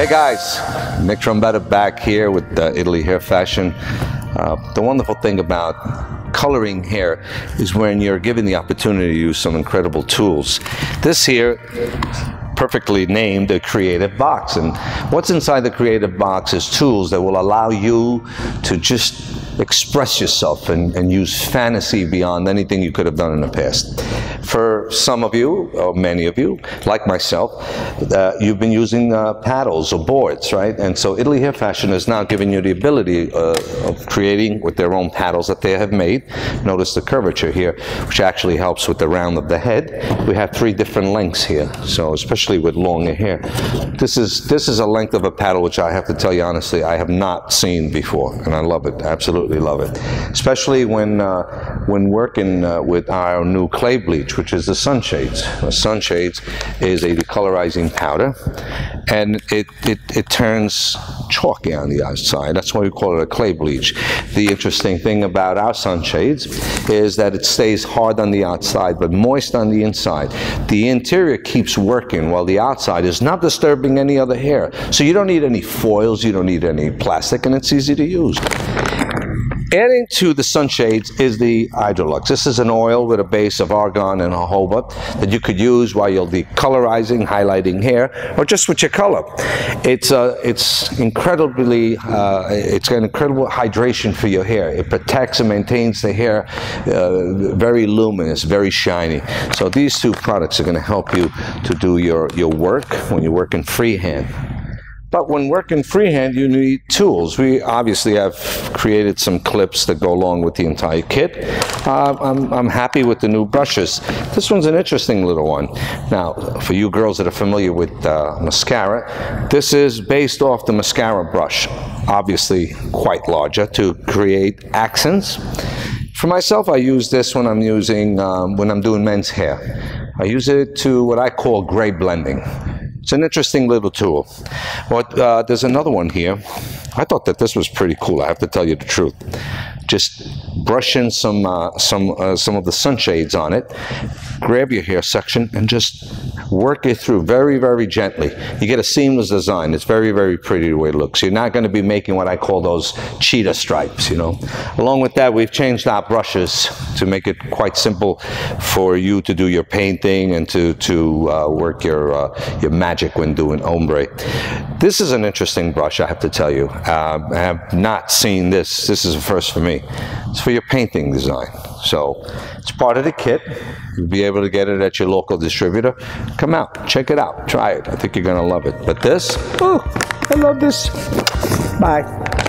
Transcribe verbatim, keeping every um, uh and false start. Hey guys, Nick Trombetta back here with uh, Italy Hair Fashion. Uh, the wonderful thing about coloring hair is when you're given the opportunity to use some incredible tools. This here, perfectly named a creative box, and what's inside the creative box is tools that will allow you to just express yourself and, and use fantasy beyond anything you could have done in the past. For some of you, or many of you, like myself, uh, you've been using uh, paddles or boards, right? And so Italy Hair Fashion is now giving you the ability uh, of creating with their own paddles that they have made. Notice the curvature here, which actually helps with the round of the head. We have three different lengths here, so especially with longer hair. This is, this is a length of a paddle which I have to tell you honestly, I have not seen before, and I love it, absolutely love it. Especially when, uh, when working uh, with our new clay bleach, which is the Sunshades. The Sunshades is a decolorizing powder, and it, it, it turns chalky on the outside. That's why we call it a clay bleach. The interesting thing about our Sunshades is that it stays hard on the outside, but moist on the inside. The interior keeps working while the outside is not disturbing any other hair. So you don't need any foils, you don't need any plastic, and it's easy to use. Adding to the Sunshades is the Hydrolux. This is an oil with a base of argan and jojoba that you could use while you're decolorizing, highlighting hair, or just with your color. It's a, it's incredibly, uh, it's an incredible hydration for your hair. It protects and maintains the hair uh, very luminous, very shiny. So these two products are going to help you to do your, your work when you're working freehand. But when working freehand, you need tools. We obviously have created some clips that go along with the entire kit. Uh, I'm, I'm happy with the new brushes. This one's an interesting little one. Now, for you girls that are familiar with uh, mascara, this is based off the mascara brush, obviously quite larger, to create accents. For myself, I use this when I'm using, um, when I'm doing men's hair. I use it to what I call gray blending. It's an interesting little tool. But, uh, there's another one here. I thought that this was pretty cool, I have to tell you the truth. Just brush in some, uh, some, uh, some of the Sunshades on it, grab your hair section, and just work it through very, very gently. You get a seamless design. It's very, very pretty the way it looks. You're not going to be making what I call those cheetah stripes, you know. Along with that, we've changed our brushes to make it quite simple for you to do your painting and to, to uh, work your, uh, your magic when doing ombre. This is an interesting brush, I have to tell you. Uh, I have not seen this. This is a first for me. It's for your painting design. So it's part of the kit. You'll be able to get it at your local distributor. Come out, check it out, try it. I think you're going to love it. But this, oh, I love this. Bye.